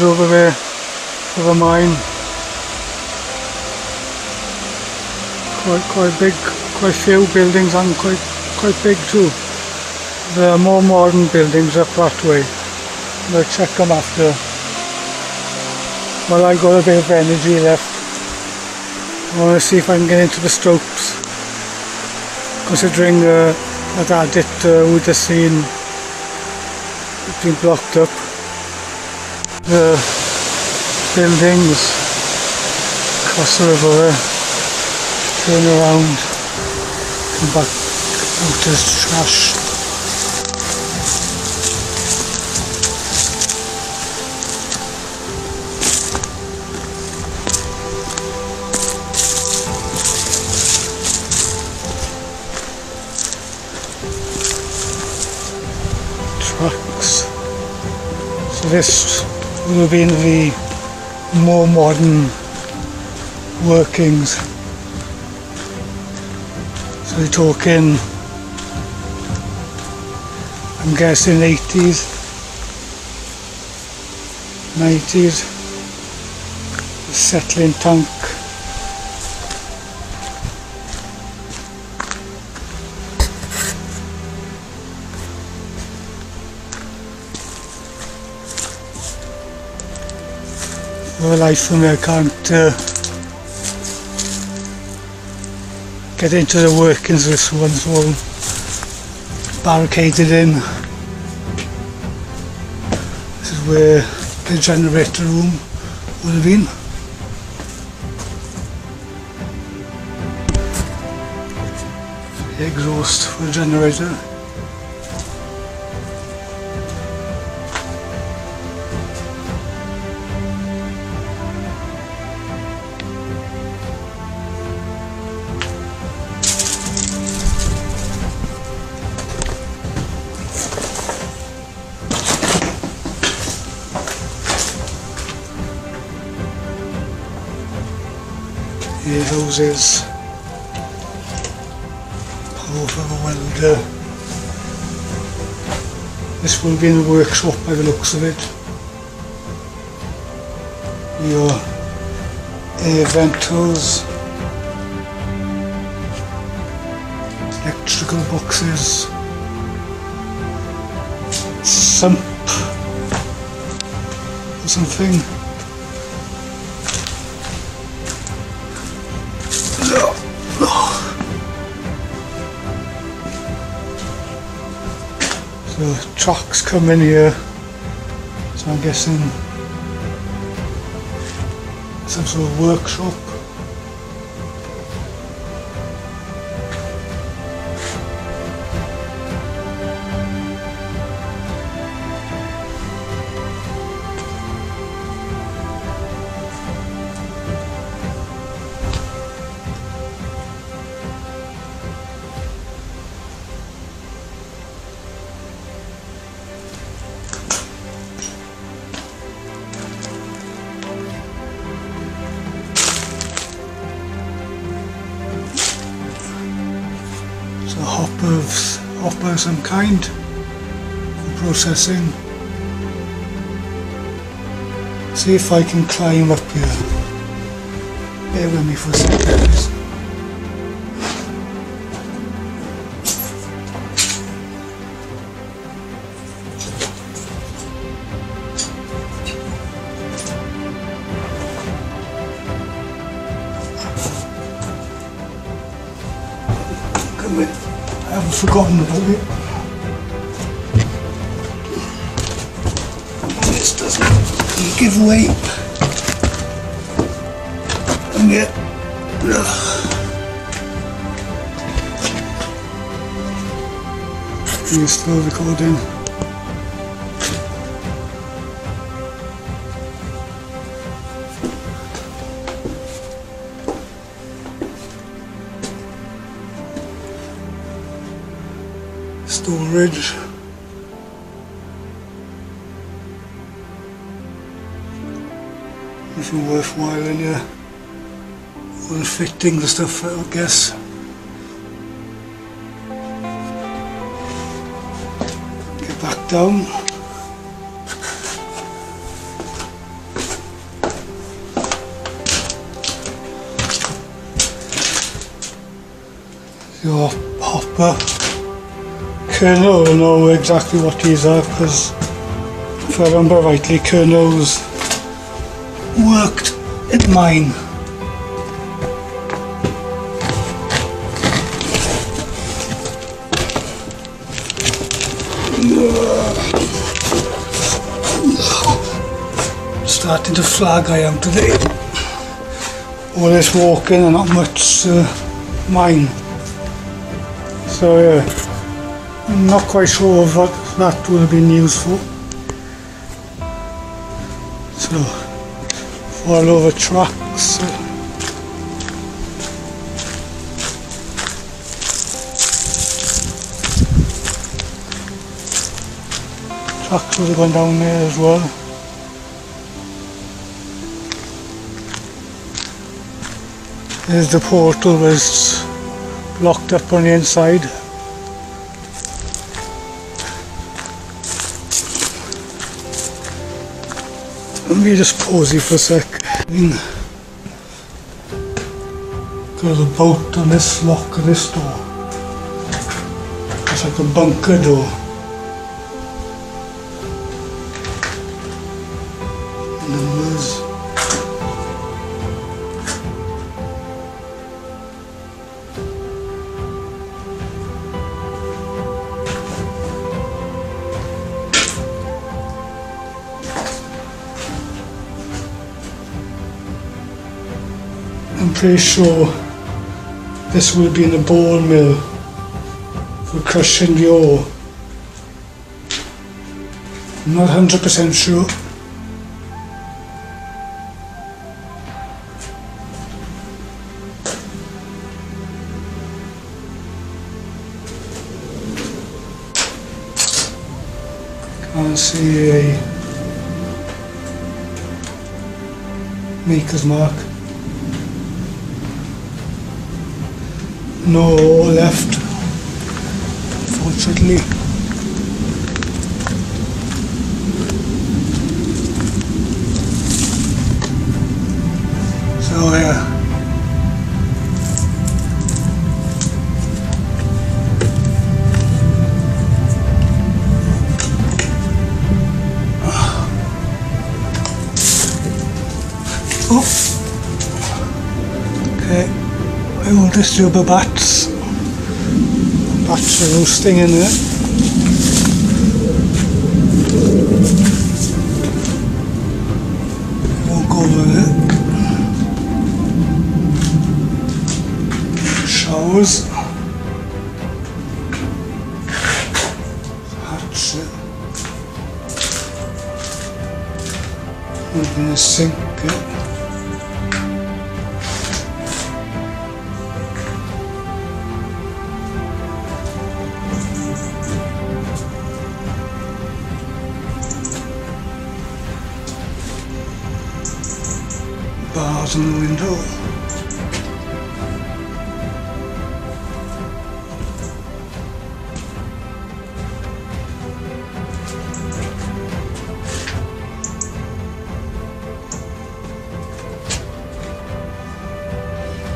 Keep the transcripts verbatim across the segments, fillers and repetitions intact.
ruins over there of a mine. Quite quite big, quite few buildings, and quite quite big too. The more modern buildings up that way. We'll check them after. Well, I've got a bit of energy left. I want to see if I can get into the Stopes, considering uh, that adit uh, would have seen it's been blocked up. The buildings, cross the river there, turn around, come back out as trash. This would have been the more modern workings. So we're talking, I'm guessing eighties, nineties, the settling tank. The light from there can't uh, get into the workings of this one, so all barricaded in. This is where the generator room would have been. The exhaust for the generator. Hoses, power for the welder. This will be in the workshop by the looks of it. Your air vent holes, electrical boxes, sump or something. The trucks come in here, so I'm guessing some sort of workshop. Hopper of some kind for processing. See if I can climb up here. Bear with me for a second. Forgotten about it. This doesn't give way. And yet, you're still recording. Storage. Nothing worthwhile in here. All the fittings and stuff, I guess. Get back down. your popper Colonel will know exactly what these are, because if I remember rightly, Colonel's worked in mine. Starting to flag I am today. All this walking and not much uh, mine. So yeah, I'm not quite sure of what that would have been useful. So, follow over tracks. Tracks would have gone down there as well. There's the portal that's blocked up on the inside. Let me just pause here for a sec. Got a bolt on this lock and this door. It's like a bunker door. Numbers. I'm pretty sure this will be in the ball mill for crushing the ore. I'm not one hundred percent sure. Can't see a maker's mark. No left, unfortunately. So yeah, oh, okay. I won't disturb the bats. Bats are roosting in there. Won't go over there. Showers. That's it. We're gonna sink it. Bars on the window.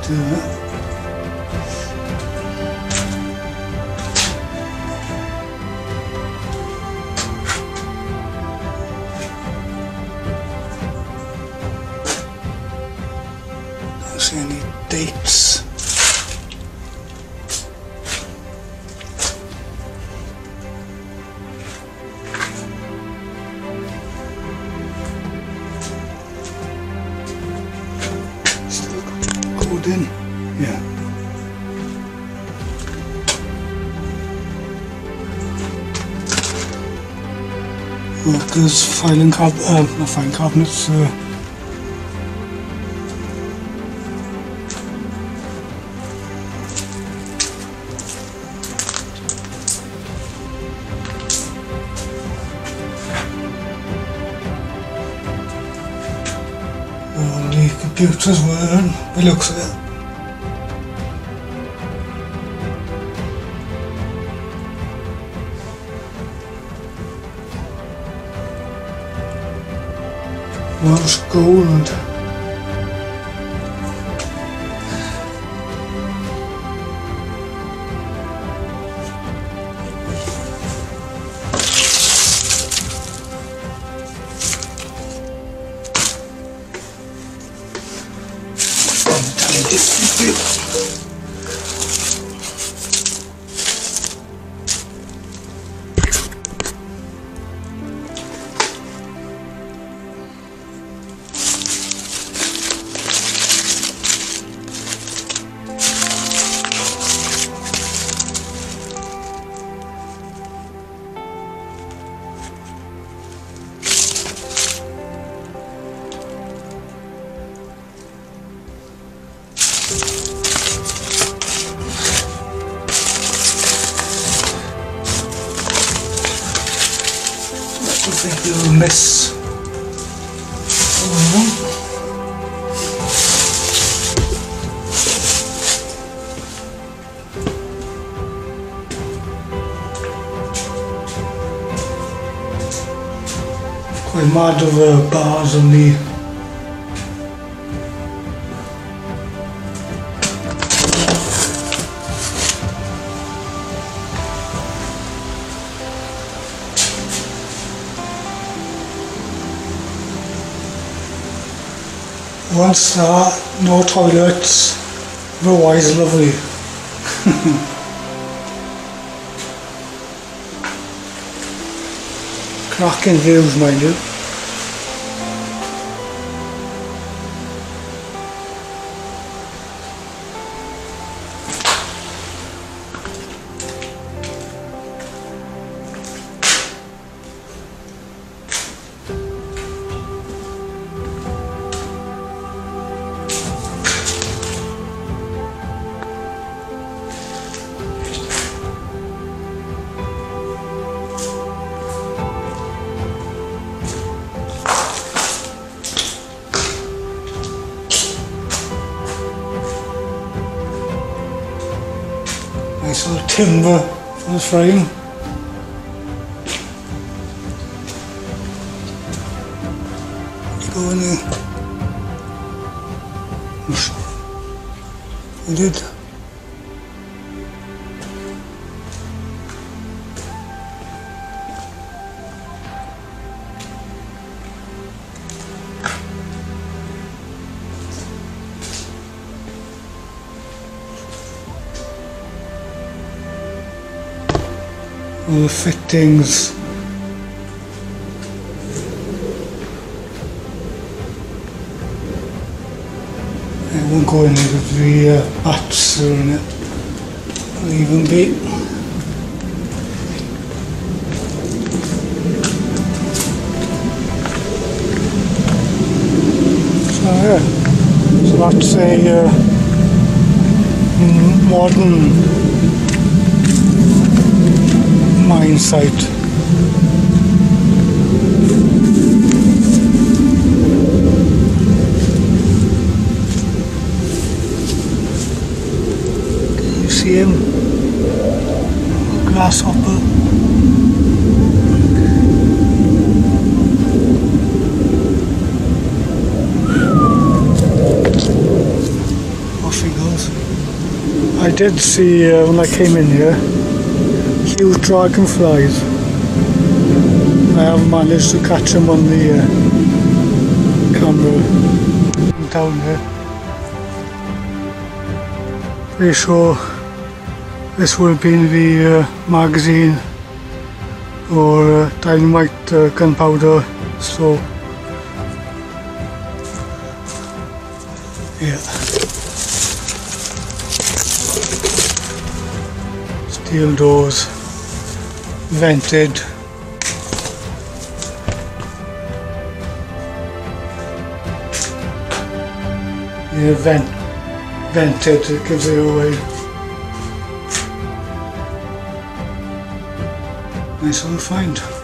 There. Any dates? Still cold in? Yeah. Workers filing cab uh, not filing cabinets. Uh, Computers were on, by the looks of it. Marsh gold. This little mess. Quite mad of uh, bars on the once there are no toilets, otherwise lovely. Cracking views, mind you. Nice little timber for the frame. Go in there. I did. All the fittings. It won't go in there with the uh, bats are in it. It'll even be. So yeah, so that's a uh, modern mine site. Can you see him? Grasshopper. Off he goes. I did see uh, when I came in here huge dragonflies. I haven't managed to catch them on the uh, camera. Down here. Pretty sure this would have been the uh, magazine or uh, dynamite uh, gunpowder store. Yeah. Steel doors. Vented. Yeah, vent, vented, it gives it away. Nice little find.